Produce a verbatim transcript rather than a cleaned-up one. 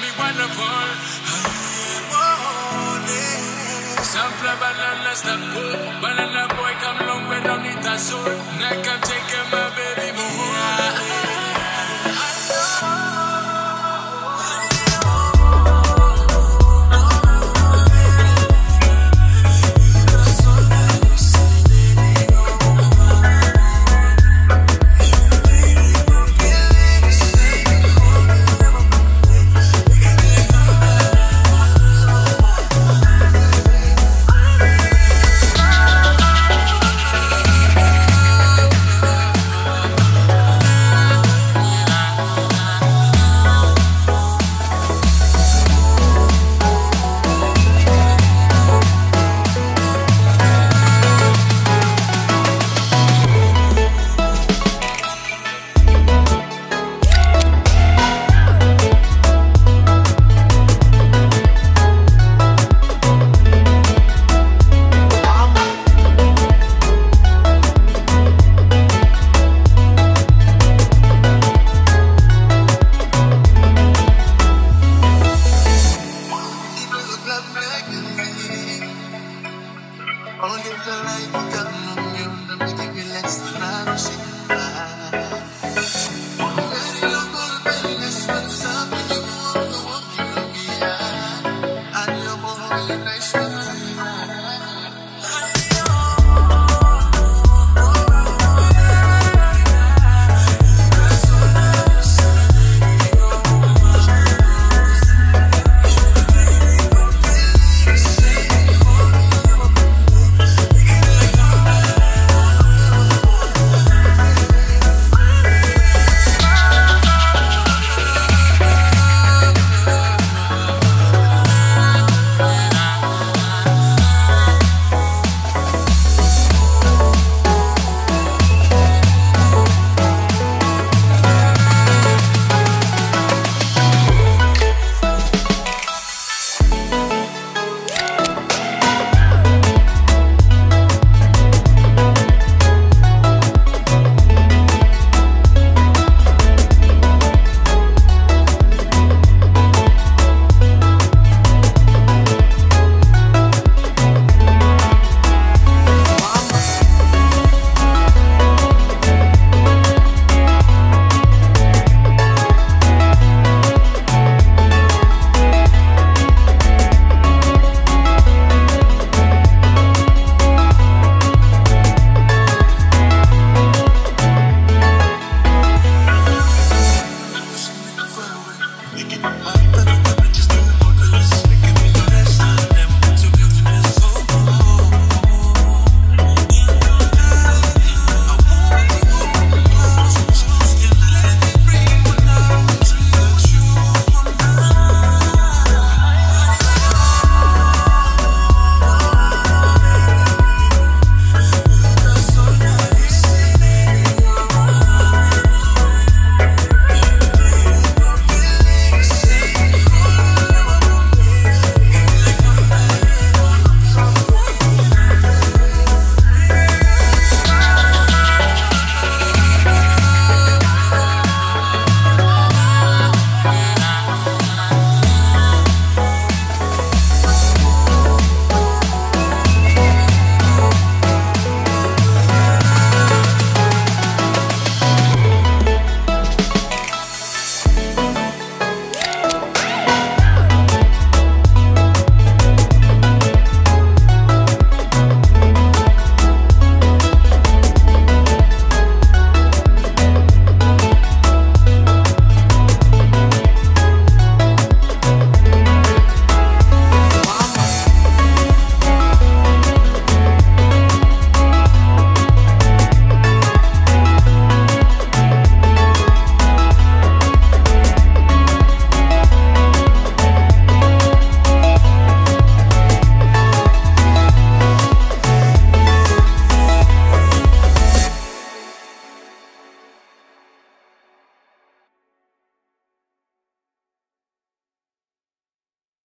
be wonderful. Sample banana stop go. Banana boy come long way down it a soul. Now come take my baby boy.